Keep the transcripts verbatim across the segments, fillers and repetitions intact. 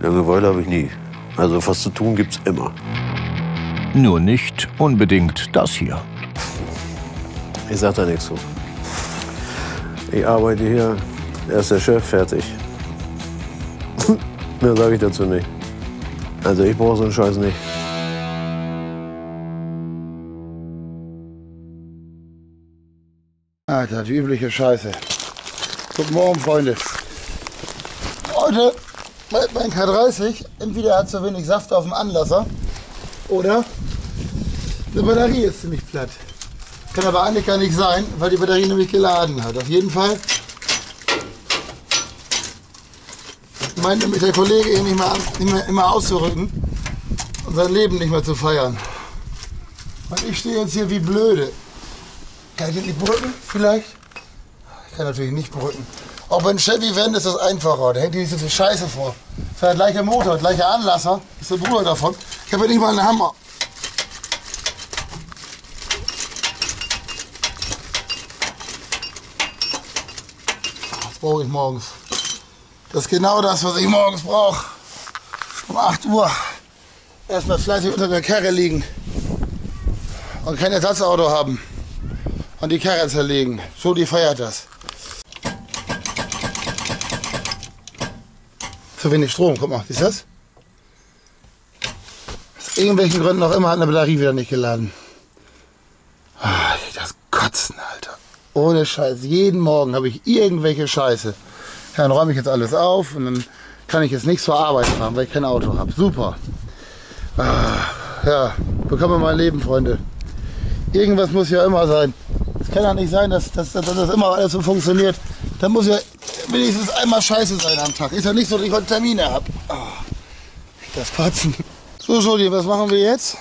Langeweile habe ich nie. Also was zu tun gibt's immer. Nur nicht unbedingt das hier. Ich sag da nichts zu. Ich arbeite hier, er ist der Chef, fertig. Mehr sage ich dazu nicht. Also ich brauche so einen Scheiß nicht. Alter, die übliche Scheiße. Guten Morgen, Freunde. Heute mein K dreißig, entweder hat zu wenig Saft auf dem Anlasser oder die Batterie ist ziemlich platt. Kann aber eigentlich gar nicht sein, weil die Batterie nämlich geladen hat. Auf jeden Fall meint nämlich der Kollege hier nicht mehr, nicht mehr immer auszurücken und sein Leben nicht mehr zu feiern. Und ich stehe jetzt hier wie blöde. Kann ich den nicht brücken vielleicht? Ich kann natürlich nicht brücken. Auch beim Chevy Van ist das einfacher, da hängt dir nicht so viel Scheiße vor. Das ist der gleiche Motor, gleicher Anlasser, ist der Bruder davon. Ich habe ja nicht mal einen Hammer. Das brauche ich morgens. Das ist genau das, was ich morgens brauche. Um acht Uhr erstmal fleißig unter der Karre liegen und kein Ersatzauto haben und die Karre zerlegen. So, die feiert das. Zu wenig Strom, guck mal, siehst du das? Aus irgendwelchen Gründen noch immer hat eine Batterie wieder nicht geladen. Ah, das Kotzen, Alter. Ohne Scheiß. Jeden Morgen habe ich irgendwelche Scheiße. Ja, dann räume ich jetzt alles auf und dann kann ich jetzt nichts zur Arbeit fahren, weil ich kein Auto habe. Super. Ah, ja, bekomme mein Leben, Freunde. Irgendwas muss ja immer sein. Es kann ja nicht sein, dass, dass, dass das immer alles so funktioniert. Da muss ja wenigstens einmal scheiße sein am Tag. Ist ja nicht so, dass ich heute Termine habe. Oh, das Kotzen. So, Juli, was machen wir jetzt?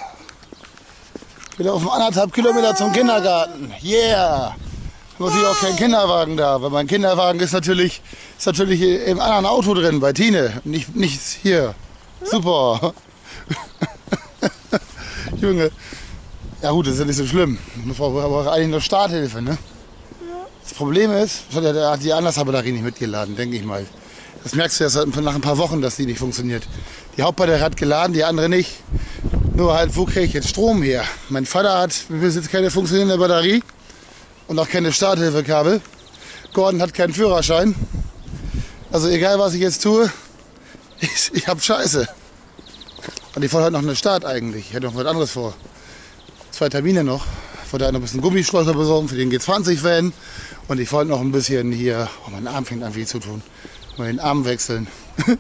Wieder auf anderthalb Kilometer zum Kindergarten. Yeah! Wir haben natürlich auch keinen Kinderwagen da, weil mein Kinderwagen ist natürlich, ist natürlich im anderen Auto drin, bei Tine. Nicht, nichts hier. Super. Junge. Ja gut, das ist ja nicht so schlimm. Ich brauche aber eigentlich nur Starthilfe, ne? Das Problem ist, da hat die Anlassbatterie nicht mitgeladen, denke ich mal. Das merkst du erst nach ein paar Wochen, dass die nicht funktioniert. Die Hauptbatterie hat geladen, die andere nicht. Nur halt, wo kriege ich jetzt Strom her? Mein Vater hat bis jetzt keine funktionierende Batterie und auch keine Starthilfekabel. Gordon hat keinen Führerschein. Also egal, was ich jetzt tue, ich, ich habe Scheiße. Und ich wollte heute noch einen Start eigentlich. Ich hätte noch was anderes vor. Zwei Termine noch. Ich wollte noch ein bisschen Gummischläuche besorgen für den G zwanzig Van. Und ich wollte noch ein bisschen hier, oh, mein Arm fängt an weh zu tun, mal den Arm wechseln,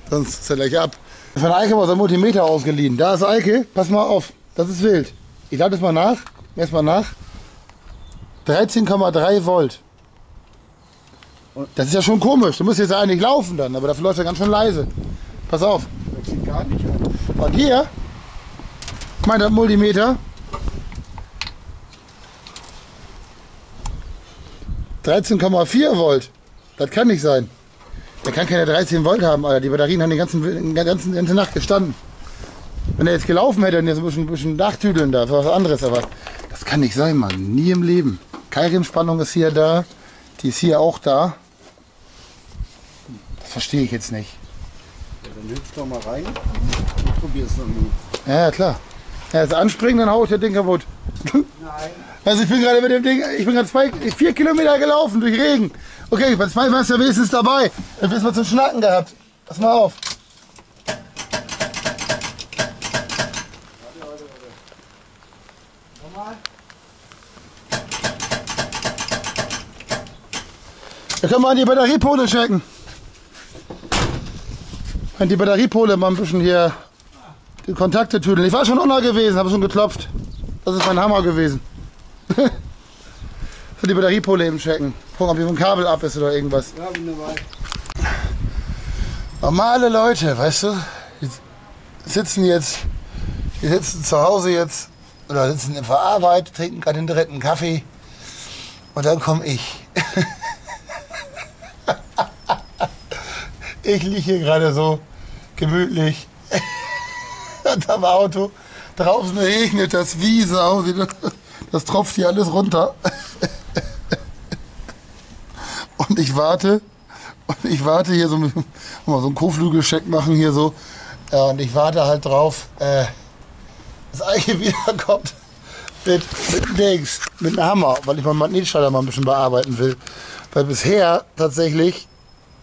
sonst ist er gleich ab. Von Eike war sein Multimeter ausgeliehen. Da ist Eike, pass mal auf, das ist wild. Ich lade es mal nach, erst mal nach. dreizehn Komma drei Volt. Das ist ja schon komisch, du musst jetzt eigentlich laufen dann, aber dafür läuft er ganz schön leise. Pass auf. Das sieht gar nicht an. Und hier, mein Multimeter. dreizehn Komma vier Volt, das kann nicht sein. Der kann keine dreizehn Volt haben, Alter. Die Batterien haben die ganzen, ganzen, ganze Nacht gestanden. Wenn er jetzt gelaufen hätte und jetzt ein bisschen, ein bisschen nachtüdeln darf, was anderes, aber das kann nicht sein, Mann. Nie im Leben. Keilriemenspannung ist hier da, die ist hier auch da. Das verstehe ich jetzt nicht. Ja, dann hüpf doch mal rein und probier's nochmal. Ja, klar. Wenn er jetzt anspringt, dann hau ich das Ding kaputt. Nein. Also ich bin gerade mit dem Ding, ich bin gerade zwei, vier Kilometer gelaufen durch Regen. Okay, bei zwei warst du ja wenigstens dabei. Dann wirst du mal zum Schnacken gehabt. Pass mal auf. Warte, warte, warte. Nochmal. Wir können mal die Batteriepole checken. Und die Batteriepole mal ein bisschen hier die Kontakte tüdeln. Ich war schon unter gewesen, habe schon geklopft. Das ist mein Hammer gewesen. Für die Batteriepole eben checken. Gucken, ob hier ein Kabel ab ist oder irgendwas. Ja, wunderbar. Normale Leute, weißt du, die sitzen jetzt, die sitzen zu Hause jetzt oder sitzen in der Arbeit, trinken gerade den dritten Kaffee und dann komme ich. Ich liege hier gerade so gemütlich unterm Auto. Draußen regnet das wie Sau. Das tropft hier alles runter. Und ich warte, und ich warte hier so, mal so einen Kotflügelcheck machen hier so. Ja, und ich warte halt drauf, äh, dass Eike wiederkommt mit, mit Dings, mit einem Hammer, weil ich meinen Magnetschalter mal ein bisschen bearbeiten will. Weil bisher tatsächlich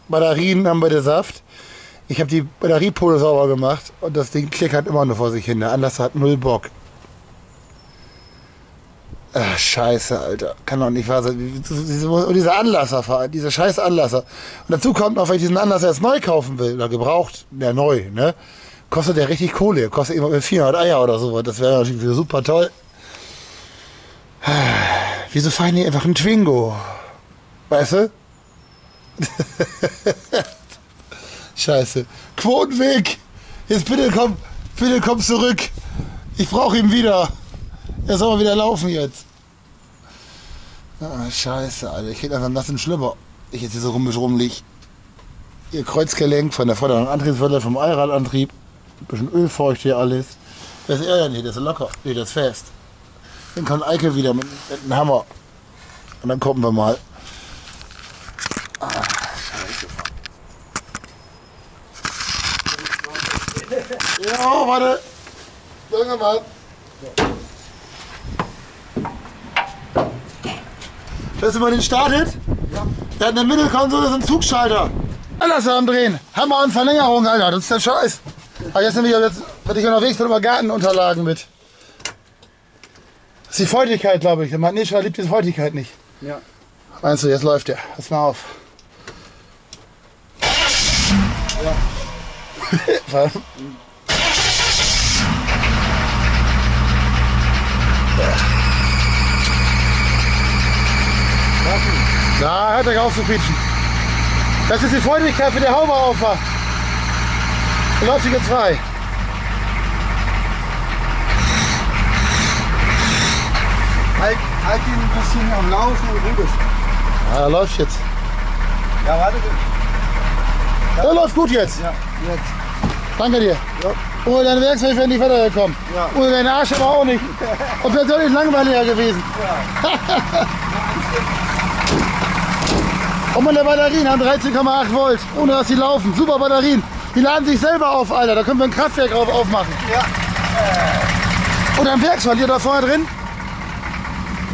Batterien haben bei der Saft. Ich habe die Batteriepole sauber gemacht und das Ding klickert immer nur vor sich hin. Der Anlasser hat null Bock. Ach, scheiße, Alter. Kann doch nicht wahr sein. Dieser Anlasser, dieser scheiß Anlasser. Und dazu kommt noch, wenn ich diesen Anlasser jetzt neu kaufen will, oder gebraucht, ja neu, ne? Kostet der richtig Kohle. Kostet eben vierhundert Eier oder so. Das wäre natürlich super toll. Wieso fahren die einfach einen Twingo? Weißt du? Scheiße. Quoten weg! Jetzt bitte komm, bitte komm zurück. Ich brauche ihn wieder. Er soll mal wieder laufen jetzt. Ah, scheiße, Alter. Ich hätte einfach einen nassen Schlüpper. Ich jetzt hier so rummisch rumliege. Ihr Kreuzgelenk von der Vorder- und Antriebswelle, vom Allradantrieb. Ein bisschen ölfeucht hier alles. Das ist er ja nicht, das ist locker. Nee, das ist fest. Dann kommt Eike wieder mit, mit einem Hammer. Und dann gucken wir mal. Ah, scheiße. Ja, warte. Danke mal. Dass man den startet? Ja. Der hat eine Mittelkonsole, so einen Zugschalter. Alles am Drehen. Hammer und Verlängerung, Alter. Das ist der Scheiß. Aber jetzt nämlich, jetzt werde ich unterwegs mit über Gartenunterlagen mit. Das ist die Feuchtigkeit, glaube ich. Der Magnetschalter liebt diese Feuchtigkeit nicht. Ja. Meinst du, jetzt läuft der. Pass mal auf. Ja. Da hört euch auf zu pietschen. Das ist die Freundlichkeit, wenn der Haube aufwacht. Dann läuft sich jetzt frei. Halt, halt ihn ein bisschen am Laufen und gut ist. Ja, er läuft jetzt. Ja, warte. Ja. Der läuft gut jetzt. Ja, jetzt. Danke dir. Ja. Ohne deine Werkzeuge wären nicht weitergekommen. Ja. Ohne deinen Arsch aber auch nicht. Und wäre deutlich langweiliger gewesen. Ja. Und meine Batterien haben dreizehn Komma acht Volt, ohne dass sie laufen. Super Batterien. Die laden sich selber auf, Alter. Da können wir ein Kraftwerk drauf aufmachen. Ja. Und ein Werkzeug hier da vorne drin?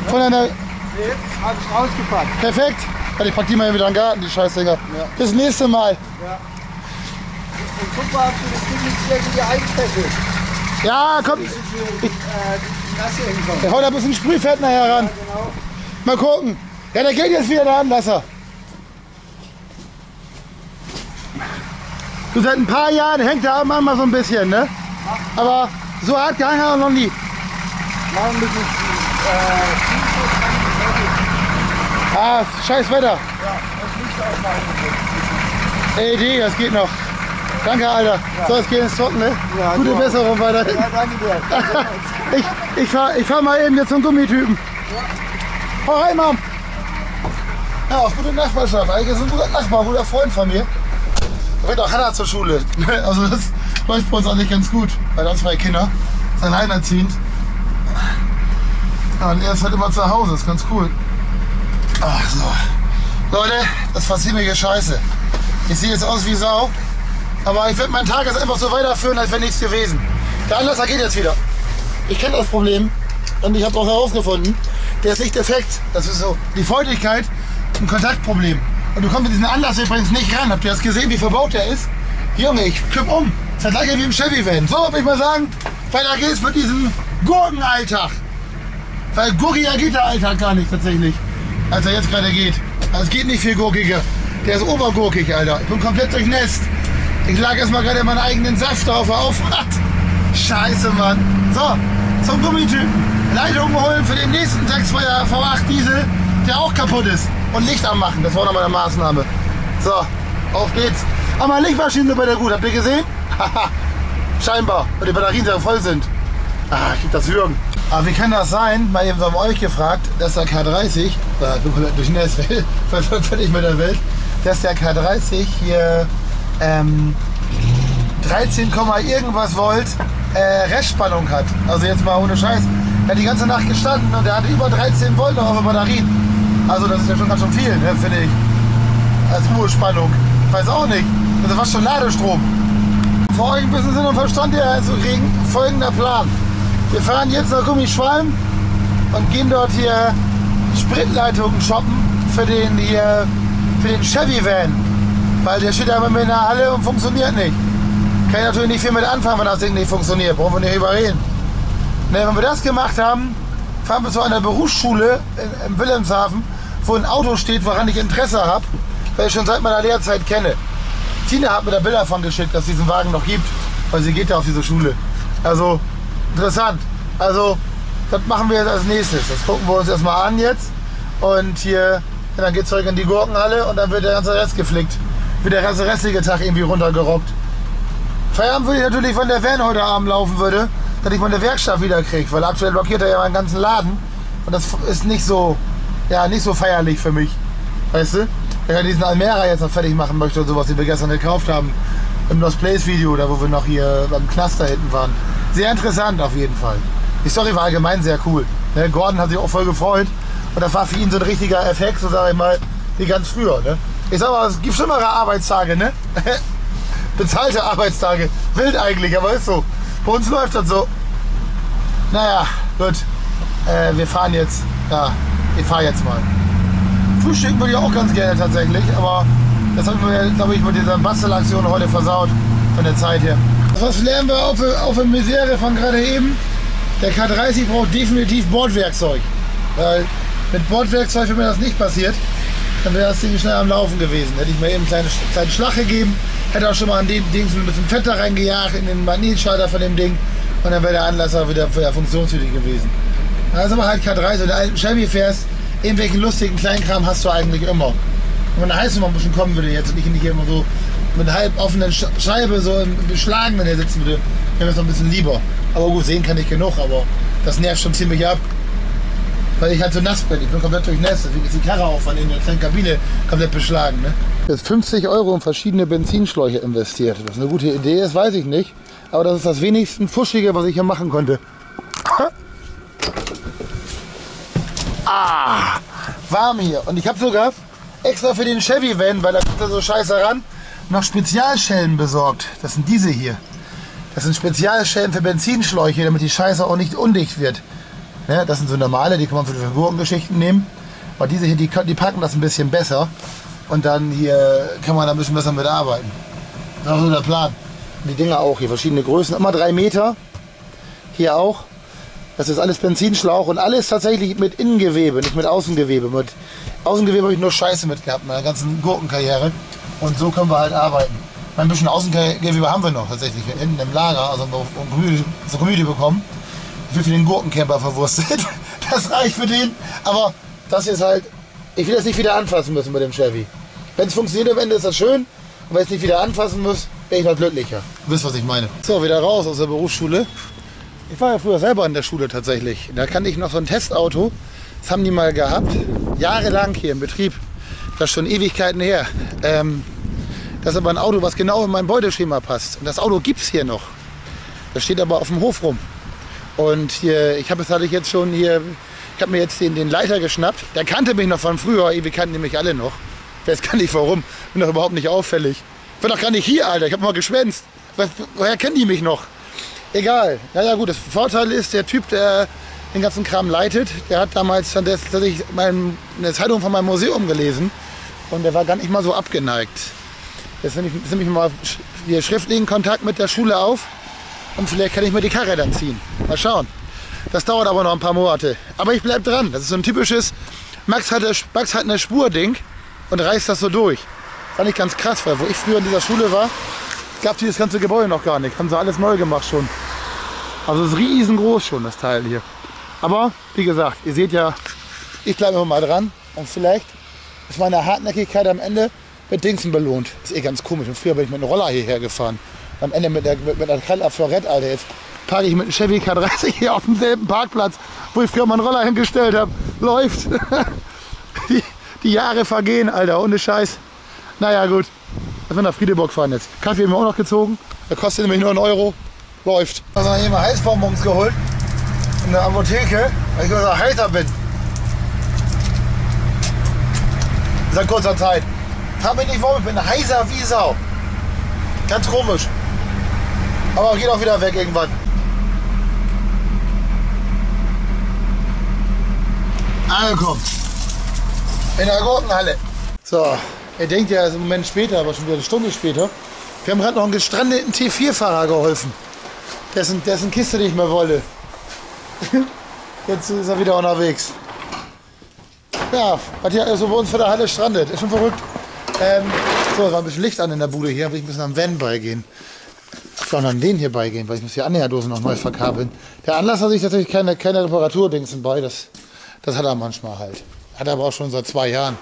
Von einer. Jetzt habe ich rausgepackt. Perfekt. Ich pack die mal hier wieder in den Garten, die Scheißdinger. Ja. Bis nächste Mal. Ja. Und guck mal, ob du das Ding nicht hier wieder einfesselst. Ja, komm. Ich, ich, ich, ich hau da ein bisschen Sprühfett nachher ran. Ja, genau. Mal gucken. Ja, der geht jetzt wieder der Anlasser. Du, seit ein paar Jahren hängt der Arm mal so ein bisschen, ne? Aber so hart gehangen hat er noch nie. Mal ein bisschen. Äh, ah, scheiß Wetter. Ja, das Licht ausmachen. Ey, das geht noch. Danke, Alter. Ja. So, es geht ins Trockene. Ja, gute genau. Besserung weiter. Ja, danke dir. ich ich fahre ich fahr mal eben jetzt zum Gummitypen. Ja. Hau rein, Mom. Ja, auf gute Nachbarschaft. Eigentlich ist ein guter Nachbar, guter Freund von mir. Da wird auch Hannah zur Schule. Also das läuft bei uns auch nicht ganz gut, weil da haben zwei Kinder. Ist alleinerziehend. Ja, und er ist halt immer zu Hause, ist ganz cool. Ach so. Leute, das passiert mir hier scheiße. Ich sehe jetzt aus wie Sau. Aber ich werde meinen Tag jetzt einfach so weiterführen, als wäre nichts gewesen. Der Anlasser geht jetzt wieder. Ich kenne das Problem und ich habe auch herausgefunden, der ist nicht defekt. Das ist so die Feuchtigkeit, ein Kontaktproblem. Und du kommst mit diesem Anlass übrigens nicht ran. Habt ihr das gesehen, wie verbaut der ist? Junge, ich kipp um. Das hat gleich wie im Chevy-Van. So würde ich mal sagen, weiter geht's mit diesem Gurkenalltag. Weil gurkiger geht der Alltag gar nicht tatsächlich, als er jetzt gerade geht. Also es geht nicht viel gurkiger. Der ist obergurkig, Alter. Ich bin komplett durchnässt. Ich lag erstmal gerade meinen eigenen Saft drauf, auf. Scheiße, Mann. So, zum Gummitypen. Leitung holen für den nächsten sechs V acht Diesel, der auch kaputt ist. Und Licht anmachen, das war nochmal eine Maßnahme. So, auf geht's. Aber Lichtmaschinen sind bei der gut, habt ihr gesehen? Scheinbar, weil die Batterien sehr voll sind. Ah, ich krieg das Würgen. Aber wie kann das sein, mal eben so haben euch gefragt, dass der K dreißig, da durch Ness, völlig mit der Welt, dass der K dreißig hier ähm, dreizehn, irgendwas Volt äh, Restspannung hat. Also jetzt mal ohne Scheiß. Er hat die ganze Nacht gestanden und er hatte über dreizehn Volt noch auf der Batterien. Also das ist ja schon ganz schön viel, ne, finde ich. Als Ruhespannung. Ich weiß auch nicht. Das war schon Ladestrom. für euch ein bisschen Sinn und Verstand hierher zu kriegen, folgender Plan. Wir fahren jetzt nach Gummischwalm und gehen dort hier Spritleitungen shoppen für den hier, für den Chevy Van, weil der steht einfach mit in der Halle und funktioniert nicht. Kann ich natürlich nicht viel mit anfangen, wenn das Ding nicht funktioniert, brauchen wir nicht überreden. Ne, wenn wir das gemacht haben, fahren wir zu einer Berufsschule in, in Wilhelmshaven, wo ein Auto steht, woran ich Interesse habe, weil ich schon seit meiner Lehrzeit kenne. Tina hat mir da Bilder von geschickt, dass es diesen Wagen noch gibt, weil sie geht da auf diese Schule. Also interessant. Also das machen wir jetzt als nächstes. Das gucken wir uns erstmal an jetzt. Und hier, ja, dann geht es zurück in die Gurkenhalle und dann wird der ganze Rest geflickt. Wird der ganze restliche Tag irgendwie runtergerobbt. Feierabend würde ich natürlich, wenn der Van heute Abend laufen würde, dass ich meine Werkstatt wieder kriege, weil aktuell blockiert er ja meinen ganzen Laden. Und das ist nicht so, ja, nicht so feierlich für mich. Weißt du? Wenn er diesen Almera jetzt noch fertig machen möchte und sowas, den wir gestern gekauft haben, im Lost Place Video, da wo wir noch hier beim Knast da hinten waren. Sehr interessant auf jeden Fall. Die Story war allgemein sehr cool. Ne? Gordon hat sich auch voll gefreut und das war für ihn so ein richtiger Effekt, so sage ich mal, wie ganz früher. Ne? Ich sag mal, es gibt schlimmere Arbeitstage, ne? Bezahlte Arbeitstage. Wild eigentlich, aber ist so. Bei uns läuft das so. Naja, gut. Äh, wir fahren jetzt. Ja, ich fahre jetzt mal. Frühstücken würde ich auch ganz gerne tatsächlich, aber das habe ich mir, glaube ich, mit dieser Bastelaktion heute versaut, von der Zeit her. Was lernen wir auf, auf der Misere von gerade eben? Der K dreißig braucht definitiv Bordwerkzeug, weil mit Bordwerkzeug, wenn mir das nicht passiert, dann wäre das Ding schnell am Laufen gewesen. Hätte ich mir eben einen kleinen, kleinen Schlag gegeben, hätte auch schon mal an dem Ding ein bisschen Fett da reingejagt, in den Magnetschalter von dem Ding, und dann wäre der Anlasser wieder, wieder funktionstüchtig gewesen. Also mal halt K dreißig, wenn du alten Chevy fährst, irgendwelchen lustigen Kleinkram hast du eigentlich immer. Und wenn der Heißung mal ein bisschen kommen würde jetzt und ich nicht immer so mit halb offenen Scheibe so im Beschlagenen hier sitzen würde, wäre es noch ein bisschen lieber. Aber gut, sehen kann ich genug, aber das nervt schon ziemlich ab, weil ich halt so nass bin. Ich bin komplett durchnässt, deswegen ist die Karre auch von in der kleinen Kabine komplett beschlagen. Ne? Jetzt fünfzig Euro in verschiedene Benzinschläuche investiert. Das ist eine gute Idee, das weiß ich nicht. Aber das ist das wenigsten Fuschige, was ich hier machen konnte. Ah, warm hier. Und ich habe sogar extra für den Chevy Van, weil da kommt er so scheiße ran, noch Spezialschellen besorgt. Das sind diese hier. Das sind Spezialschellen für Benzinschläuche, damit die Scheiße auch nicht undicht wird. Ne? Das sind so normale, die kann man für die Gurkengeschichten nehmen. Aber diese hier, die, die packen das ein bisschen besser. Und dann hier kann man da ein bisschen besser mit arbeiten. Das ist auch so der Plan. Und die Dinger auch hier, verschiedene Größen. Immer drei Meter. Hier auch. Das ist alles Benzinschlauch und alles tatsächlich mit Innengewebe, nicht mit Außengewebe. Mit Außengewebe habe ich nur Scheiße mit gehabt in meiner ganzen Gurkenkarriere. Und so können wir halt arbeiten. Ein bisschen Außengewebe haben wir noch tatsächlich. Wir hinten im Lager, also Gemüse, so Gemüse bekommen. Ich will für den Gurkencamper verwurstet. Das reicht für den. Aber das ist halt, ich will das nicht wieder anfassen müssen mit dem Chevy. Wenn es funktioniert am Ende, ist das schön. Und wenn ich es nicht wieder anfassen muss, bin ich mal glücklicher. Du wisst, was ich meine. So, wieder raus aus der Berufsschule. Ich war ja früher selber in der Schule tatsächlich. Da kannte ich noch so ein Testauto. Das haben die mal gehabt. Jahrelang hier im Betrieb. Das ist schon Ewigkeiten her. Ähm, das ist aber ein Auto, was genau in mein Beuteschema passt. Und das Auto gibt es hier noch. Das steht aber auf dem Hof rum. Und hier, ich habe es hatte ich jetzt schon hier. Ich habe mir jetzt den, den Leiter geschnappt. Der kannte mich noch von früher. Wir kannten nämlich alle noch. Ich weiß gar nicht warum. Bin doch überhaupt nicht auffällig. Ich bin doch gar nicht hier, Alter. Ich habe mal geschwänzt. Woher kennen die mich noch? Egal. Naja gut, das Vorteil ist, der Typ, der den ganzen Kram leitet, der hat damals tatsächlich eine Zeitung von meinem Museum gelesen und der war gar nicht mal so abgeneigt. Jetzt nehme ich, nehm ich mal hier schriftlichen Kontakt mit der Schule auf und vielleicht kann ich mir die Karre dann ziehen. Mal schauen. Das dauert aber noch ein paar Monate. Aber ich bleib dran. Das ist so ein typisches Max hat, Max hat eine Spur-Ding und reißt das so durch. Fand ich ganz krass, weil wo ich früher in dieser Schule war, gab es dieses ganze Gebäude noch gar nicht. Haben sie alles neu gemacht schon. Also es ist riesengroß schon, das Teil hier. Aber wie gesagt, ihr seht ja, ich bleibe immer mal dran. Und vielleicht ist meine Hartnäckigkeit am Ende mit Dingsen belohnt. Ist eh ganz komisch. Und früher bin ich mit einem Roller hierher gefahren. Am Ende mit der, mit, mit der Cadillac Florette, Alter. Jetzt parke ich mit einem Chevy K dreißig hier auf demselben Parkplatz, wo ich früher meinen Roller hingestellt habe. Läuft. Die, die Jahre vergehen, Alter. Ohne Scheiß. Naja, gut. Also nach Friedeburg fahren jetzt. Kaffee haben wir auch noch gezogen. Der kostet nämlich nur einen Euro. Läuft. Also habe ich mir Heißbonbons geholt. In der Apotheke, weil ich so heißer bin. Seit kurzer Zeit. Frag mich nicht warum, ich bin heißer wie Sau. Ganz komisch. Aber geht auch wieder weg irgendwann. Angekommen. In der Gurkenhalle. So, ihr denkt ja, es ist einen Moment später, aber schon wieder eine Stunde später. Wir haben gerade noch einen gestrandeten T vier-Fahrer geholfen. Dessen, dessen Kiste nicht mehr wolle. Jetzt ist er wieder unterwegs. Ja, was hier also bei uns vor der Halle strandet. Ist schon verrückt. Ähm, so, da war ein bisschen Licht an in der Bude hier, aber ich muss am Van beigehen. Ich kann auch an den hier beigehen, weil ich muss die Annäherdosen noch neu verkabeln. Der Anlass hat sich natürlich keine, keine Reparatur-Dingsen bei. Das, das hat er manchmal halt. Hat er aber auch schon seit zwei Jahren.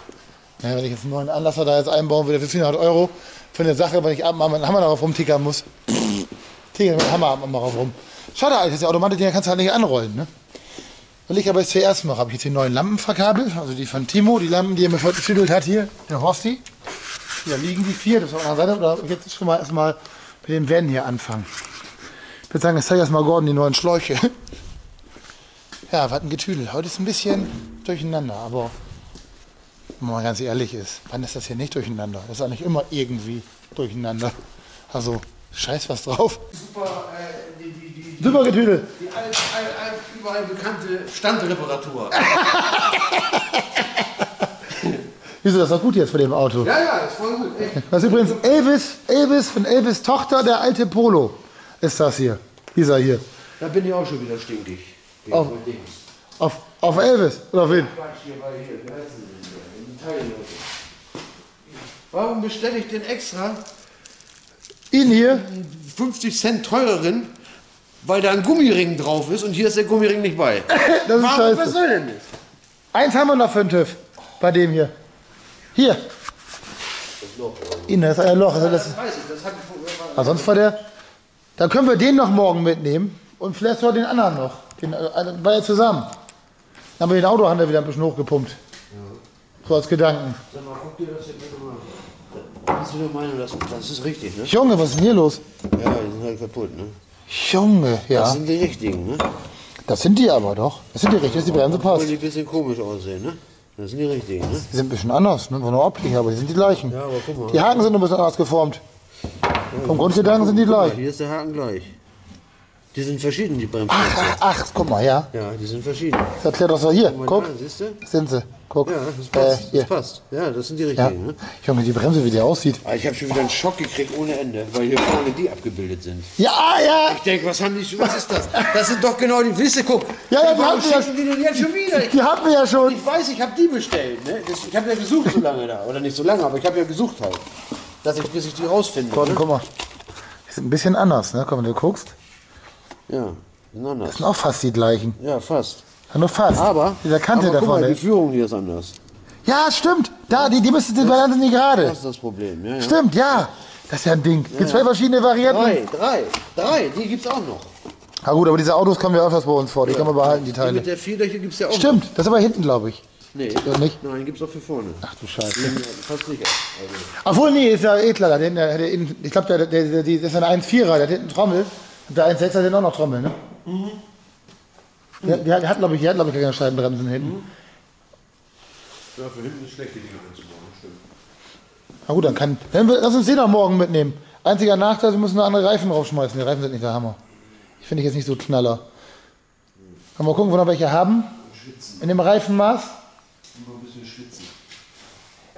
Ja, wenn ich jetzt einen neuen Anlasser da jetzt einbauen würde für vierhundert Euro, für eine Sache, weil ich abends mal mit dem Hammer darauf rumtickern muss. Tickern mit dem Hammer abends mal drauf rum. Schade, das ist ja Automatik, den kannst du halt nicht anrollen, ne? Weil ich aber jetzt zuerst mache, habe ich jetzt die neuen Lampen verkabelt, also die von Timo, die Lampen, die er mir vertüdelt hat hier, der Horsti. Da liegen die vier, das ist auf einer Seite, oder jetzt schon mal erstmal mit dem Van hier anfangen. Ich würde sagen, jetzt zeige ich erstmal Gordon die neuen Schläuche. Ja, was ein Getüdel. Heute ist ein bisschen durcheinander, aber wenn man ganz ehrlich ist, wann ist das hier nicht durcheinander? Das ist eigentlich immer irgendwie durcheinander. Also, scheiß was drauf. Super, äh, die, die, die, Super Getüdel. Die, die all, all, all, überall bekannte Standreparatur. Wieso, das ist doch gut jetzt für dem Auto? Ja, ja, das ist voll gut. Ey. Das ist übrigens Elvis, Elvis von Elvis Tochter, der alte Polo. Ist das hier, dieser hier. Da bin ich auch schon wieder stinkig. Auf, auf, auf Elvis? Oder auf wen? Warum bestelle ich den extra? Ihn hier? fünfzig Cent teureren, weil da ein Gummiring drauf ist und hier ist der Gummiring nicht bei. Das ist warum, scheiße. Was soll denn das? Eins haben wir noch für den TÜV. Bei dem hier. Hier. Das Loch. Innen, das ist ein Loch. Also das, ja, das weiß ich. Das hat aber sonst war der. Da können wir den noch morgen mitnehmen und vielleicht sogar den anderen noch. Den, beide zusammen. Dann haben wir den Autohandel wieder ein bisschen hochgepumpt. Ja. So als Gedanken. Sag mal, guck dir das hier bitte mal an. Bist du der Meinung, das, das ist richtig, ne? Junge, was ist denn hier los? Ja, die sind halt kaputt, ne? Junge, ja. Das sind die richtigen, ne? Das sind die aber doch. Das sind die richtigen, das ist die Bremse passt. Obwohl die ein bisschen komisch aussehen, ne? Das sind die richtigen, ne? Die sind ein bisschen anders, ne? Von der Optik, aber die sind die gleichen. Ja, aber guck mal. Die Haken sind ein bisschen anders geformt. Ja, vom Grundgedanken sind die gleich. Hier ist der Haken gleich. Die sind verschieden, die Bremsen. Ach, ach, guck mal, ja. Ja, die sind verschieden. Das erklärt das doch hier. Guck, guck. An, siehst du? Sind sie. Guck. Ja, das passt. Äh, das passt. Ja, das sind die richtigen. Ja. Ne? Junge, die Bremse, wie die aussieht. Ah, ich habe schon wieder einen Schock gekriegt ohne Ende, weil hier vorne die abgebildet sind. Ja, ja. Ich denke, was haben die, was ist das? Das sind doch genau die Wisse. Guck. Ja, ja, die haben wir die denn jetzt schon wieder? Ich, die hatten wir ja schon. Ich weiß, ich habe die bestellt. Ne? Ich habe ja gesucht so lange da. Oder nicht so lange, aber ich habe ja gesucht halt. Dass ich, bis ich die rausfinde. Gordon, ne? Guck mal. Die sind ein bisschen anders, ne? Komm, wenn du guckst. Ja, anders. Das sind auch fast die gleichen. Ja, fast. Ja, nur fast. Aber, dieser Kante aber guck mal, die Führung hier ist anders. Ja, stimmt. Da, die, die müssen die Balance nicht gerade. Das ist das Problem. Ja, ja. Stimmt, ja. Das ist ja ein Ding. Ja, gibt zwei verschiedene Varianten. Drei, drei, drei. Die gibt's auch noch. Na gut, aber diese Autos kommen ja öfters bei uns vor. Die ja, kann man behalten, die Teile. Die mit der Federchen gibt's ja auch. Stimmt, noch. Das ist aber hinten, glaube ich. Nee, oder nicht? Nein, gibt's auch für vorne. Ach du Scheiße. Nee, fast nicht. Also. Obwohl, nee, ist ja edler. Der, der, der, ich glaube, der, der, der, der ist ein eins Komma vierer, der hat hinten Trommel. Der eins Komma sechser den auch noch Trommeln, ne? Mhm. Der, der hat, glaube ich, glaub ich, keine Scheibenbremsen hinten. Mhm. Ja, für hinten ist schlecht, die Dinger anzubauen, stimmt. Na gut, dann kann. Dann lass uns den auch morgen mitnehmen. Einziger Nachteil, wir müssen noch andere Reifen raufschmeißen. Die Reifen sind nicht der Hammer. Ich finde ich jetzt nicht so knaller. Können wir gucken, wo wir noch welche haben? Schwitzen. In dem Reifenmaß? Immer ein bisschen schwitzen.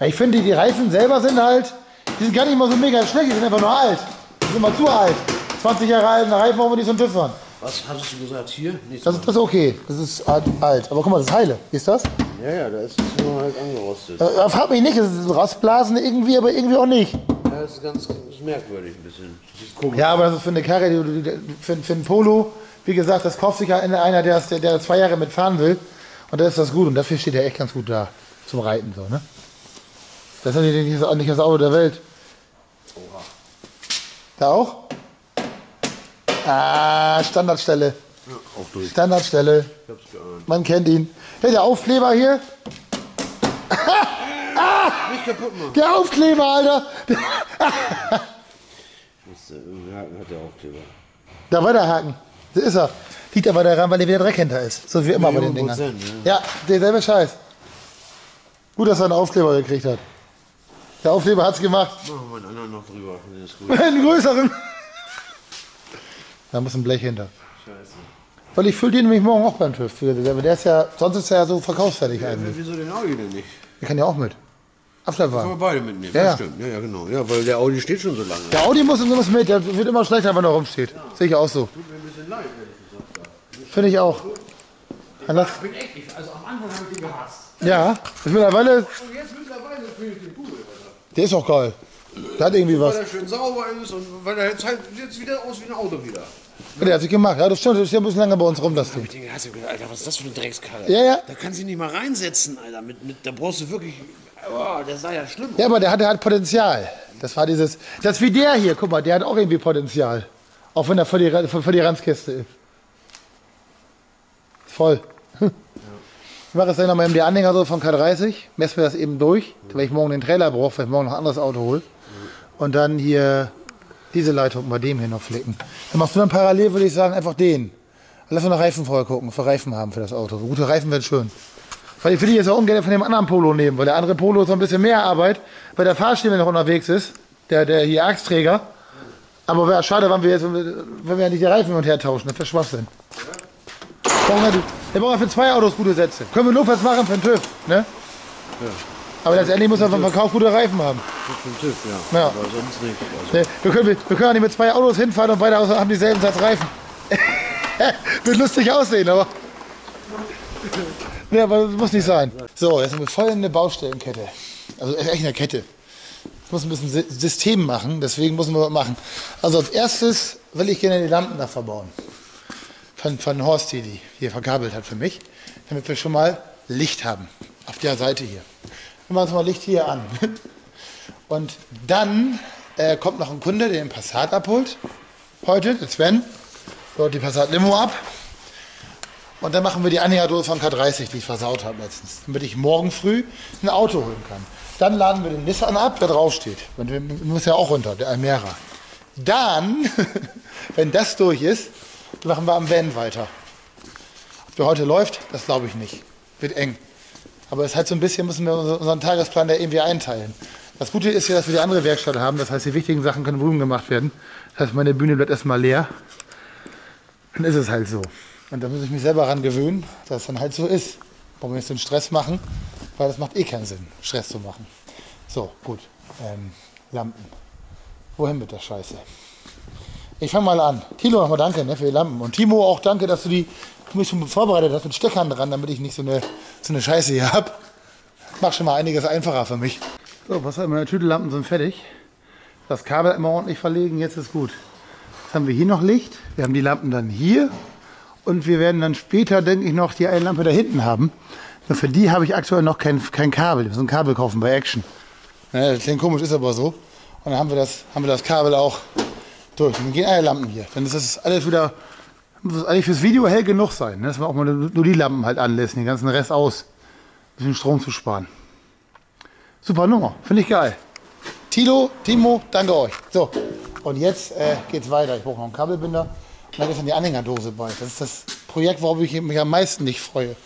Ja, ich finde, die Reifen selber sind halt. Die sind gar nicht mal so mega schlecht, die sind einfach nur alt. Die sind immer zu alt. zwanzig Jahre alt, eine Reifen, warum wir nicht so einen TÜV fahren. Was hast du gesagt? Hier? Nichts das, das ist okay. Das ist alt. Aber guck mal, das ist heile. Ist das? Ja, ja, da ist es nur halt angerostet. Äh, frag mich nicht, es ist Rostblasen irgendwie, aber irgendwie auch nicht. Ja, das ist ganz das ist merkwürdig ein bisschen. Das ist komisch. Ja, aber das ist für eine Karre, die, die, für, für einen Polo, wie gesagt, das kauft sich einer, der, der, der zwei Jahre mitfahren will. Und da ist das gut. Und dafür steht er echt ganz gut da. Zum Reiten so, ne? Das ist natürlich nicht, nicht das Auto der Welt. Oha. Da auch? Ah, Standardstelle. Ja, auch durch. Standardstelle. Ich hab's geahnt. Man kennt ihn. Hey, der Aufkleber hier. ah, nicht kaputt machen. Der Aufkleber, Alter. Ist, äh, hat der Aufkleber. Da war der Haken. Da ist er. Liegt aber daran, weil er wieder Dreck hinter ist. So wie immer bei den Dingern. Prozent, ja, ja derselbe Scheiß. Gut, dass er einen Aufkleber gekriegt hat. Der Aufkleber hat's gemacht. Machen wir einen anderen noch drüber. Einen größeren. Da muss ein Blech hinter. Scheiße. Weil ich fülle den nämlich morgen auch beim TÜV. Der ist ja, sonst ist er ja so verkaufsfertig ja, eigentlich. Wieso den Audi denn nicht? Der kann ja auch mit. Abschleppwagen. Können wir beide mitnehmen, ja, ja. Stimmt. Ja, ja, genau. Ja, weil der Audi steht schon so lange. Der Audi muss muss mit, der wird immer schlechter, wenn er rumsteht. Ja. Sehe ich auch so. Tut mir ein bisschen leid, wenn ich das sage. Finde ich auch. Ich bin echt, also am Anfang habe ich den gehasst. Ja, ist mittlerweile... Also jetzt mittlerweile finde ich den cool. Der ist auch geil. Der hat irgendwie was. Weil er schön sauber ist und weil er jetzt halt jetzt wieder aus wie ein Auto wieder. Ja, der hat sich gemacht. Ja, das stimmt. Das ist ja ein bisschen lange bei uns rum, das Ding. Ich denke, Alter, was ist das für eine Dreckskarre? Ja, ja. Da kann sie nicht mal reinsetzen, Alter. Mit, mit, da brauchst du wirklich... Oh, der sah ja schlimm. Ja, aber der hat, der hat Potenzial. Das war dieses... Das ist wie der hier. Guck mal, der hat auch irgendwie Potenzial. Auch wenn er für die, für, für die Ranzkiste ist. Voll. Ja. Ich mache jetzt gleich nochmal eben die Anhänger so vom K dreißig. Messe mir das eben durch, mhm. weil ich morgen den Trailer brauche, weil ich morgen noch ein anderes Auto hole. Mhm. Und dann hier... Diese Leitung bei dem hier noch flicken. Dann machst du dann parallel, würde ich sagen, einfach den. Lass uns nach Reifen vorher gucken, für Reifen haben für das Auto. Gute Reifen wären schön. Weil ich will die jetzt auch ungern von dem anderen Polo nehmen, weil der andere Polo ist noch ein bisschen mehr Arbeit, weil der Fahrstil noch unterwegs ist, der, der hier Achsträger. Aber wäre schade, wenn wir jetzt, wenn wir nicht die Reifen hin und her tauschen, das wäre Schwachsinn. Der braucht ja für zwei Autos gute Sätze. Können wir nur was machen für den TÜV, ne? Ja. Aber letztendlich muss man vom Verkauf gute Reifen haben. Für den TÜV, ja. ja. Aber sonst nicht. Also. Wir können, wir können auch nicht mit zwei Autos hinfahren und beide haben dieselben Satz Reifen. Wird lustig aussehen, aber... Ja, aber das muss nicht sein. So, jetzt sind wir voll in eine Baustellenkette. Also echt eine Kette. Ich muss ein bisschen System machen, deswegen müssen wir was machen. Also als erstes will ich gerne die Lampen da verbauen. Von, von Horst, die die hier verkabelt hat für mich. Damit wir schon mal Licht haben. Auf der Seite hier. Wir machen uns mal Licht hier an. Und dann äh, kommt noch ein Kunde, der den Passat abholt. Heute, der Sven. Dort die Passat Limo ab. Und dann machen wir die Anhängerdose von K dreißig, die ich versaut habe letztens. Damit ich morgen früh ein Auto holen kann. Dann laden wir den Nissan ab, der drauf steht. Der muss ja auch runter, der Almera. Dann, wenn das durch ist, machen wir am Van weiter. Ob der heute läuft, das glaube ich nicht. Wird eng. Aber es hat so ein bisschen, müssen wir unseren Tagesplan da irgendwie einteilen. Das Gute ist ja, dass wir die andere Werkstatt haben. Das heißt, die wichtigen Sachen können drüben gemacht werden. Das heißt, meine Bühne bleibt erstmal leer. Dann ist es halt so. Und da muss ich mich selber daran gewöhnen, dass es dann halt so ist. Warum wir jetzt den Stress machen? Weil das macht eh keinen Sinn, Stress zu machen. So, gut. Ähm, Lampen. Wohin mit der Scheiße? Ich fange mal an. Thilo, nochmal danke, ne, für die Lampen. Und Timo, auch danke, dass du die... Ich mich schon vorbereitet, das mit Steckern dran, damit ich nicht so eine, so eine Scheiße hier habe. Macht schon mal einiges einfacher für mich. So, was hat meine Tüdellampen sind fertig. Das Kabel immer ordentlich verlegen, jetzt ist gut. Jetzt haben wir hier noch Licht, wir haben die Lampen dann hier und wir werden dann später, denke ich, noch die eine Lampe da hinten haben. Und für die habe ich aktuell noch kein, kein Kabel. Wir müssen ein Kabel kaufen bei Action. Ja, das klingt komisch, ist aber so. Und dann haben wir das, haben wir das Kabel auch durch. Dann gehen alle Lampen hier. Dann ist das alles wieder... Muss das eigentlich fürs Video hell genug sein, ne? Dass man auch mal nur die Lampen halt anlässt, den ganzen Rest aus. Ein bisschen Strom zu sparen. Super Nummer, finde ich geil. Tilo, Timo, danke euch. So, und jetzt äh, geht's weiter. Ich brauche noch einen Kabelbinder. Und dann ist dann die Anhängerdose bei. Das ist das Projekt, worauf ich mich am meisten nicht freue.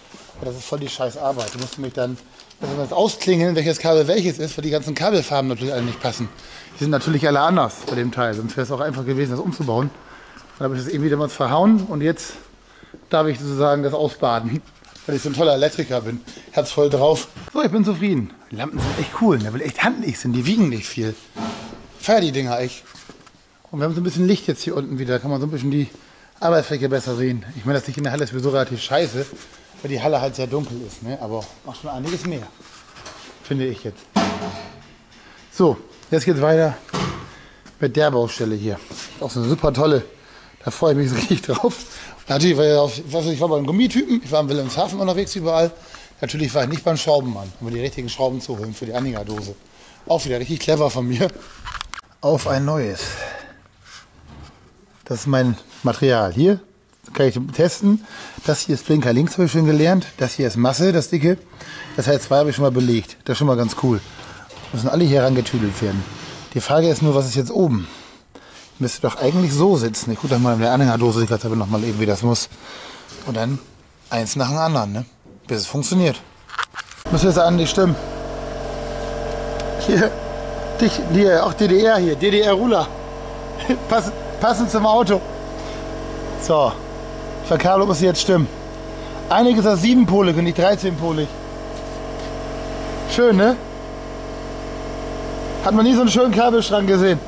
Aber das ist voll die scheiß Arbeit. Du musst mich dann das ausklingeln, welches Kabel welches ist, weil die ganzen Kabelfarben natürlich alle nicht passen. Die sind natürlich alle anders bei dem Teil. Sonst wäre es auch einfach gewesen, das umzubauen. Dann habe ich das eben wieder mal verhauen und jetzt darf ich sozusagen das ausbaden, weil ich so ein toller Elektriker bin. Herz voll drauf. So, ich bin zufrieden. Die Lampen sind echt cool, ne? Weil echt handlich sind, die wiegen nicht viel. Ich feier die Dinger echt. Und wir haben so ein bisschen Licht jetzt hier unten wieder, da kann man so ein bisschen die Arbeitsfläche besser sehen. Ich meine, das Licht in der Halle ist mir so relativ scheiße, weil die Halle halt sehr dunkel ist, ne? Aber macht schon einiges mehr, finde ich jetzt. So, jetzt geht's weiter mit der Baustelle hier. Auch so eine super tolle. Da freue ich mich so richtig drauf. Natürlich war ich, auf, ich war beim Gummitypen, ich war in Wilhelmshaven unterwegs überall. Natürlich war ich nicht beim Schraubenmann, um die richtigen Schrauben zu holen für die Anhängerdose. Auch wieder richtig clever von mir. Auf ein neues. Das ist mein Material. Hier kann ich testen. Das hier ist Blinker links, habe ich schon gelernt. Das hier ist Masse, das dicke. Das heißt, zwei habe ich schon mal belegt. Das ist schon mal ganz cool. Müssen alle hier herangetüdelt werden. Die Frage ist nur, was ist jetzt oben? Müsste doch eigentlich so sitzen. Ich gucke mal in der Anhängerdose, ich glaube noch mal eben, wie das muss. Und dann eins nach dem anderen, ne? Bis es funktioniert. Müssen wir jetzt an die Stimmen. Hier, dich, hier, auch D D R hier, D D R-Ruler. Pass, passend zum Auto. So, Verkabelung muss jetzt stimmen. Einiges aus sieben-polig und nicht dreizehn-polig. Schön, ne? Hat man nie so einen schönen Kabelstrang gesehen.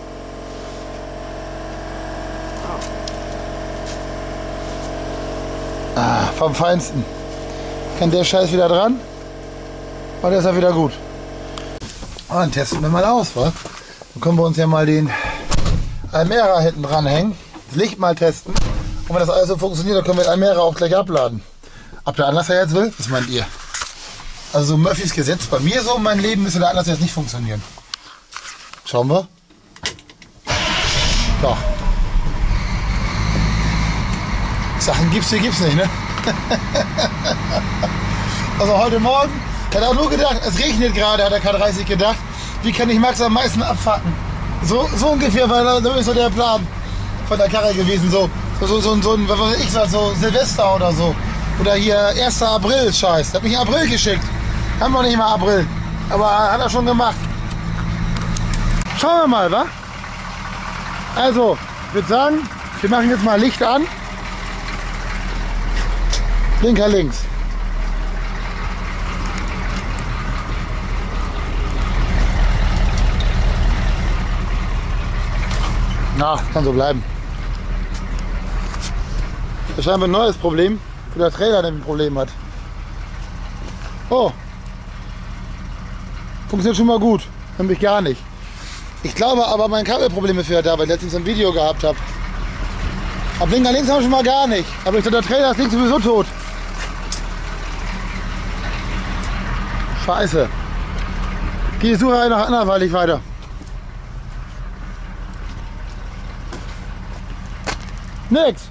Ah, vom Feinsten. Kann der Scheiß wieder dran? Und der ist ja wieder gut. Und dann testen wir mal aus, was? Dann können wir uns ja mal den Almera hinten dranhängen, das Licht mal testen. Und wenn das alles so funktioniert, dann können wir den Almera auch gleich abladen. Ob der Anlasser jetzt will? Was meint ihr? Also so Murphys Gesetz bei mir so in meinem Leben müsste der Anlasser jetzt nicht funktionieren. Schauen wir. Doch. Sachen gibt's hier, gibt's nicht, ne? Also heute Morgen, er hat auch nur gedacht, es regnet gerade, hat er K dreißig gedacht. Wie kann ich Max am meisten abfacken? So, so ungefähr war so der Plan von der Karre gewesen. So, so, so, so, so ein, was weiß ich, so Silvester oder so. Oder hier erster April, Scheiß. Der hat mich in April geschickt. Haben wir nicht mal April. Aber hat er schon gemacht. Schauen wir mal, wa? Also, ich würde sagen, wir machen jetzt mal Licht an. Blinker links. Na, kann so bleiben. Das ist scheinbar ein neues Problem, wo der Trailer nämlich ein Problem hat. Oh. Funktioniert schon mal gut. Nämlich gar nicht. Ich glaube aber, mein Kabelproblem ist wieder da, weil ich letztens ein Video gehabt habe. Aber Blinker links haben wir schon mal gar nicht. Aber ich glaube, der Trailer ist links sowieso tot. Scheiße. Die Suche nach anderweitig weiter. Nix.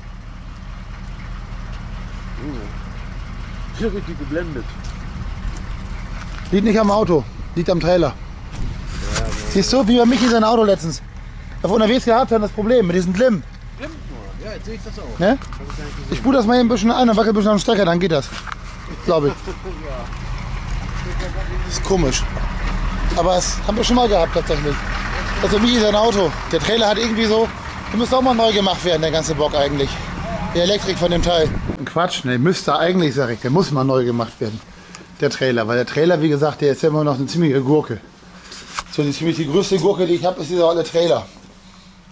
Hier wird die geblendet. Liegt nicht am Auto, liegt am Trailer. Ja, siehst du, wie bei Michi sein Auto letztens. Auf unterwegs gehabt hat das Problem mit diesem Glimm. Glimm nur? Ja, jetzt sehe ich das auch. Ne? Ich, ich spule das mal hier ein bisschen ein und wackel ein bisschen am Stecker, dann geht das. Glaube ich. Ja. Das ist komisch. Aber das haben wir schon mal gehabt tatsächlich. Also Michi sein Auto. Der Trailer hat irgendwie so. Der müsste auch mal neu gemacht werden, der ganze Bock eigentlich. Die Elektrik von dem Teil. Quatsch, ne, müsste eigentlich, sag ich, der muss mal neu gemacht werden. Der Trailer. Weil der Trailer, wie gesagt, der ist ja immer noch eine ziemliche Gurke. So die ziemlich die größte Gurke, die ich habe, ist dieser alte Trailer.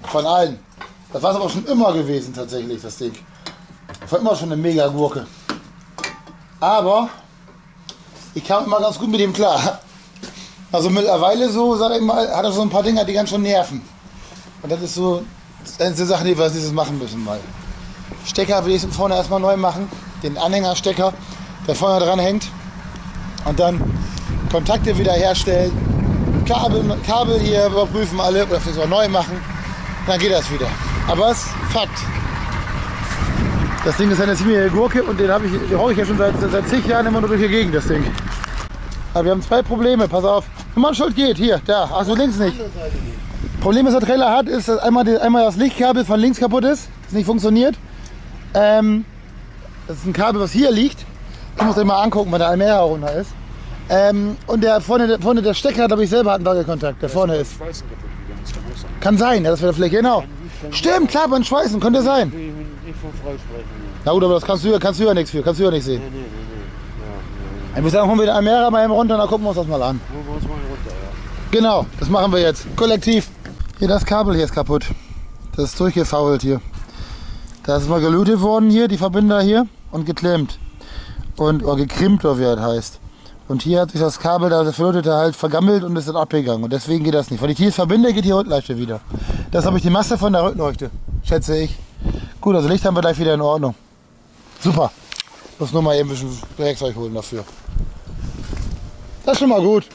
Von allen. Das war es aber schon immer gewesen tatsächlich, das Ding. Das war immer schon eine mega Gurke. Aber. Ich kam immer ganz gut mit ihm klar. Also mittlerweile so, sag ich mal, hat er so ein paar Dinger, die ganz schön nerven. Und das ist so, das ist eine der Sachen, die wir als nächstes machen müssen mal. Stecker will ich vorne erstmal neu machen. Den Anhängerstecker, der vorne dran hängt. Und dann Kontakte wieder herstellen. Kabel, Kabel hier überprüfen alle oder vielleicht auch neu machen. Und dann geht das wieder. Aber es ist Fakt. Das Ding ist eine ziemliche Gurke und den habe ich, den rauche ich ja schon seit, seit zig Jahren immer nur durch die Gegend, das Ding. Aber wir haben zwei Probleme, pass auf. Mann, Schuld geht, hier, da, achso, links nicht. Problem, was der Trailer hat, ist, dass einmal, die, einmal das Lichtkabel von links kaputt ist, das nicht funktioniert. Ähm, das ist ein Kabel, was hier liegt. Ich muss den mal angucken, weil der Almera runter ist. Ähm, und der vorne, der, vorne der Stecker, da habe ich selber einen Wackelkontakt, der ja, vorne ist. Schweißen kaputt gegangen, das kann auch sein. Kann sein, ja, das wäre vielleicht, genau. Stimmt, klar, beim Schweißen, könnte sein. Na gut, aber das kannst du ja, kannst du ja nichts für, kannst du ja nicht sehen. Nee, nee, nee, nee. Ja, nee. Ich würde sagen, holen wir den Almera mal eben runter und dann gucken wir uns das mal an. Holen wir uns mal runter, ja. Genau, das machen wir jetzt, kollektiv. Hier, das Kabel hier ist kaputt. Das ist durchgefault hier. Da ist mal gelötet worden hier, die Verbinder hier und geklemmt. Und, oder gekrimmt, oder wie das heißt. Und hier hat sich das Kabel, da das verlötete halt vergammelt und ist dann abgegangen. Und deswegen geht das nicht. Weil ich hier verbinde, geht die Rückleuchte wieder. Das habe ich die Masse von der Rückleuchte, schätze ich. Gut, also Licht haben wir gleich wieder in Ordnung. Super. Muss nur mal eben ein bisschen Werkzeug holen dafür. Das ist schon mal gut.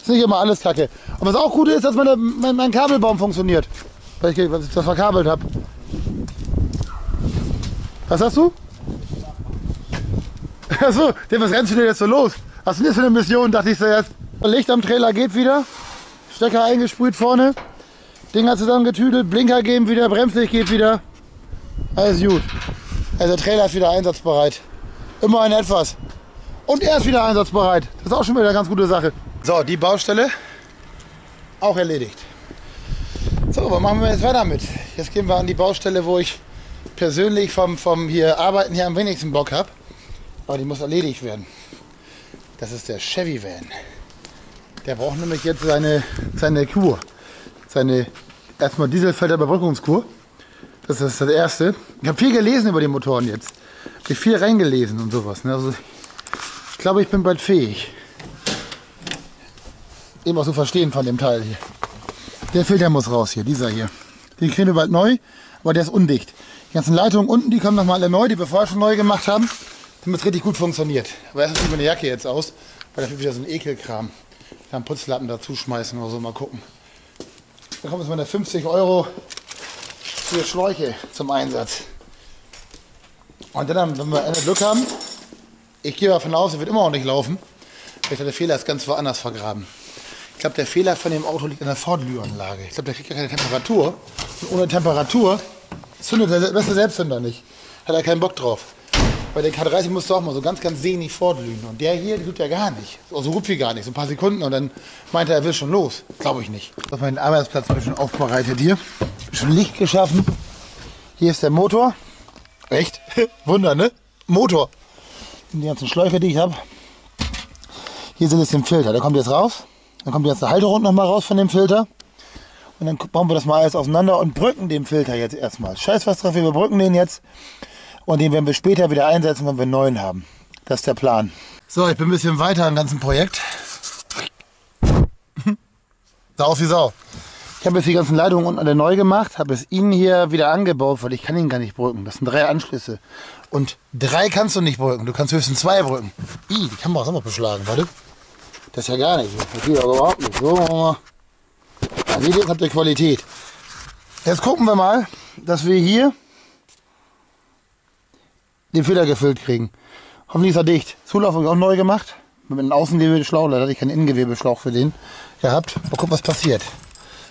Ist nicht immer alles Kacke. Und was auch gut ist, dass meine, mein, mein Kabelbaum funktioniert. Weil ich das verkabelt habe. Was hast du? Achso, was rennst du denn jetzt so los? Was ist denn das für eine Mission, dachte ich zuerst. Licht am Trailer geht wieder. Stecker eingesprüht vorne. Dinger zusammengetüdelt. Blinker geben wieder. Bremslicht geht wieder. Alles gut. Also der Trailer ist wieder einsatzbereit. Immerhin etwas. Und er ist wieder einsatzbereit. Das ist auch schon wieder eine ganz gute Sache. So, die Baustelle auch erledigt. So, was machen wir jetzt weiter mit? Jetzt gehen wir an die Baustelle, wo ich persönlich vom, vom hier Arbeiten hier am wenigsten Bock habe. Aber die muss erledigt werden. Das ist der Chevy Van. Der braucht nämlich jetzt seine, seine Kur. Seine erstmal Dieselfelderüberbrückungskur. Das ist das erste. Ich habe viel gelesen über die Motoren jetzt. Ich habe viel reingelesen und sowas. Ne? Also, ich glaube, ich bin bald fähig. Eben auch so verstehen von dem Teil hier. Der Filter muss raus hier, dieser hier. Den kriegen wir bald neu, aber der ist undicht. Die ganzen Leitungen unten, die kommen nochmal alle neu, die wir vorher schon neu gemacht haben. Damit es richtig gut funktioniert. Aber erstmal ziehe ich meine Jacke jetzt aus, weil das wird wieder so ein Ekelkram. Da einen Putzlappen dazu schmeißen oder so, mal gucken. Dann kommen jetzt meine fünfzig Euro für Schläuche zum Einsatz. Und dann, wenn wir Glück haben, ich gehe davon aus, es wird immer noch nicht laufen. Vielleicht hat der Fehler ist ganz woanders vergraben. Ich glaube, der Fehler von dem Auto liegt an der Fortlü-Anlage. Ich glaube, der kriegt ja keine Temperatur. Und ohne Temperatur zündet der beste Selbstzünder nicht. Hat er keinen Bock drauf. Bei der K dreißig musst du auch mal so ganz, ganz sehnig fortlügen. Und der hier, der tut ja gar nicht. So gut wie gar nicht. So ein paar Sekunden und dann meint er, er will schon los. Glaube ich nicht. Ich habe meinen Arbeitsplatz ein bisschen aufbereitet hier. Schon Licht geschaffen. Hier ist der Motor. Echt? Wunder, ne? Motor. Und die ganzen Schläuche, die ich habe. Hier sind jetzt den Filter. Der kommt jetzt raus. Dann kommt jetzt der Halterung noch mal raus von dem Filter. Und dann bauen wir das mal alles auseinander und brücken den Filter jetzt erstmal. Scheiß was drauf, wir brücken den jetzt. Und den werden wir später wieder einsetzen, wenn wir einen neuen haben. Das ist der Plan. So, ich bin ein bisschen weiter im ganzen Projekt. Sah aus wie Sau. Ich habe jetzt die ganzen Leitungen unten alle neu gemacht. Habe es ihnen hier wieder angebaut, weil ich kann ihn gar nicht brücken. Das sind drei Anschlüsse. Und drei kannst du nicht brücken. Du kannst höchstens zwei brücken. Ih, die Kamera ist auch noch beschlagen, warte. Das ist ja gar nicht so. Das geht aber überhaupt nicht. So, machen wir mal. Dann geht jetzt, habt ihr Qualität. Jetzt gucken wir mal, dass wir hier den Filter gefüllt kriegen. Hoffentlich ist er dicht. Zulauf habe ich auch neu gemacht. Mit einem Außengewebeschlauch. Leider hatte ich keinen Innengewebeschlauch für den gehabt. Mal gucken, was passiert.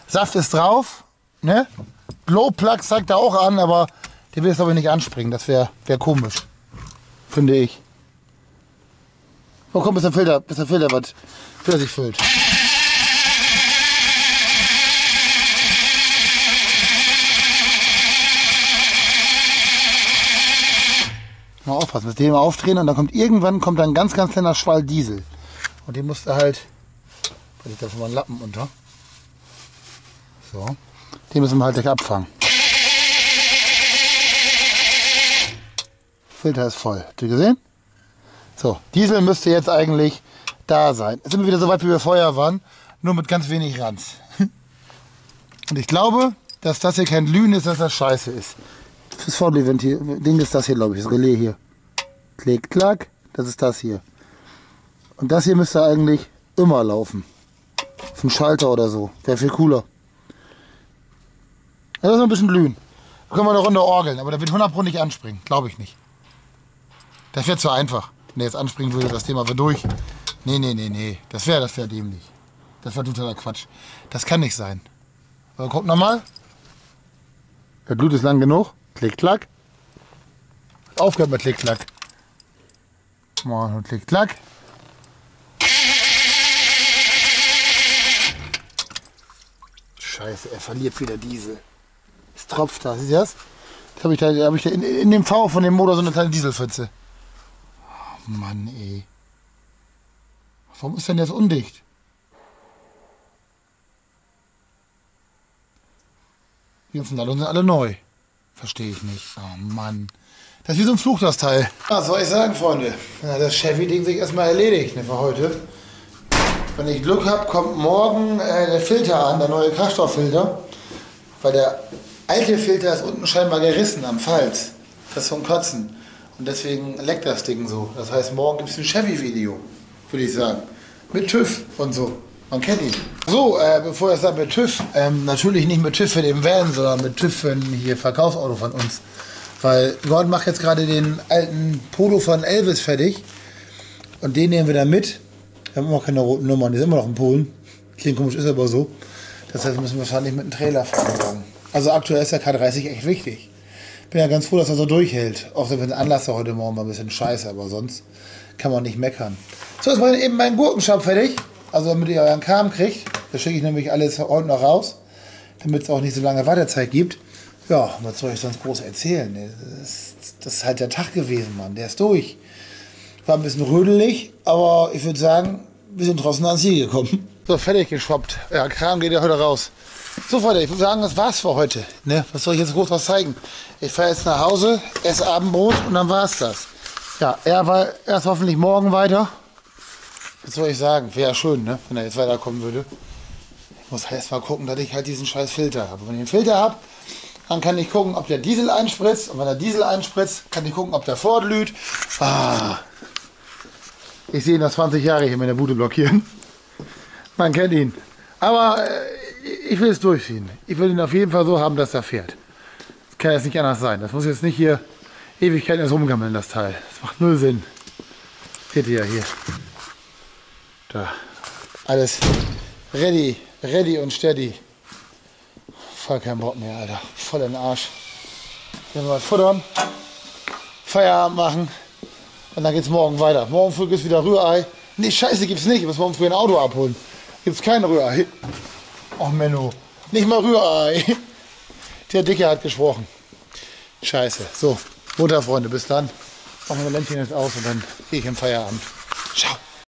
Saft ist drauf. Ne? Glowplug zeigt er auch an, aber der will jetzt aber nicht anspringen. Das wäre wär komisch. Finde ich. Oh, komm, bis der Filter, bis der Filter was für sich füllt. Mal aufpassen, dass den mal aufdrehen und dann kommt irgendwann kommt dann ein ganz, ganz kleiner Schwall Diesel. Und den musst du halt, da liegt da schon mal ein Lappen unter. So, den müssen wir halt gleich abfangen. Filter ist voll, habt ihr gesehen? So, Diesel müsste jetzt eigentlich da sein. Jetzt sind wir wieder so weit, wie wir vorher waren, nur mit ganz wenig Ranz. Und ich glaube, dass das hier kein Glühen ist, dass das scheiße ist. Das ist Fortlü-Ventil-Ding ist das hier, glaube ich, das Relais hier. Klick, klack, das ist das hier. Und das hier müsste eigentlich immer laufen. Auf dem Schalter oder so, wäre viel cooler. Lass mal ein bisschen glühen. Da können wir eine Runde orgeln, aber da wird hundert Pro nicht anspringen, glaube ich nicht. Das wäre zu einfach. Wenn er jetzt anspringen würde, das Thema wäre durch. Nee, nee, nee, nee. Das wäre das wär dämlich. Das war totaler Quatsch. Das kann nicht sein. Aber guck nochmal. Der Blut ist lang genug. Klick, klack. Aufgehört mit Klick, klack. Mal Klick, klack. Scheiße, er verliert wieder Diesel. Es tropft da. Siehst du das? Jetzt habe ich da, hab ich da in, in dem V von dem Motor so eine kleine Dieselpfütze. Mann, ey. Warum ist denn das undicht? Die ganzen Ladungen sind alle neu. Verstehe ich nicht. Oh Mann. Das ist wie so ein Fluch, das Teil. Was soll ich sagen, Freunde? Ja, das Chevy-Ding sich erstmal erledigt, ne, für heute. Wenn ich Glück habe, kommt morgen äh, der Filter an, der neue Kraftstofffilter. Weil der alte Filter ist unten scheinbar gerissen am Falz. Das ist vom Kotzen. Und deswegen leckt das Ding so. Das heißt, morgen gibt es ein Chevy-Video, würde ich sagen. Mit TÜV und so. Man kennt ihn. So, äh, bevor ich sage mit TÜV, ähm, natürlich nicht mit TÜV für den Van, sondern mit TÜV für ein hier Verkaufsauto von uns. Weil Gordon macht jetzt gerade den alten Polo von Elvis fertig. Und den nehmen wir dann mit. Wir haben immer keine roten Nummern, die sind immer noch in Polen. Klingt komisch, ist aber so. Das heißt, wir müssen wahrscheinlich mit einem Trailer fahren. Also aktuell ist der K dreißig echt wichtig. Ich bin ja ganz froh, dass er so durchhält. Auch wenn der Anlasser heute Morgen mal ein bisschen scheiße, aber sonst kann man nicht meckern. So, jetzt mache ich eben meinen Gurkenschab fertig. Also damit ihr euren Kram kriegt. Da schicke ich nämlich alles heute noch raus, damit es auch nicht so lange Wartezeit gibt. Ja, was soll ich sonst groß erzählen? Das ist, das ist halt der Tag gewesen, Mann. Der ist durch. War ein bisschen rödelig, aber ich würde sagen, wir sind trotzdem ans Ziel gekommen. So, fertig geschwappt. Ja, Kram geht ja heute raus. So, Freunde, ich würde sagen, das war's für heute. Ne? Was soll ich jetzt groß was zeigen? Ich fahre jetzt nach Hause, esse Abendbrot und dann war's das. Ja, er war erst hoffentlich morgen weiter. Was soll ich sagen? Wäre ja schön, ne? Wenn er jetzt weiterkommen würde. Ich muss erst mal gucken, dass ich halt diesen scheiß Filter habe. Wenn ich den Filter habe, dann kann ich gucken, ob der Diesel einspritzt. Und wenn der Diesel einspritzt, kann ich gucken, ob der fortlüht. Ah. Ich sehe ihn nach zwanzig Jahren hier mit der Bude blockieren. Man kennt ihn. Aber äh, ich will es durchziehen. Ich will ihn auf jeden Fall so haben, dass er fährt. Das kann jetzt nicht anders sein. Das muss jetzt nicht hier Ewigkeiten erst rumgammeln, das Teil. Das macht null Sinn. Seht ihr ja hier. Da. Alles ready, ready und steady. Voll kein Bock mehr, Alter. Voll in den Arsch. Wenn wir mal futtern, Feierabend machen und dann geht's morgen weiter. Morgen früh gibt's wieder Rührei. Nee, Scheiße gibt's nicht. Ich muss morgen früh ein Auto abholen. Gibt's kein Rührei. Och Menno. Nicht mal Rührei. Der Dicke hat gesprochen. Scheiße. So, Montag, Freunde, bis dann. Machen wir Lämpchen jetzt aus und dann gehe ich im Feierabend. Ciao.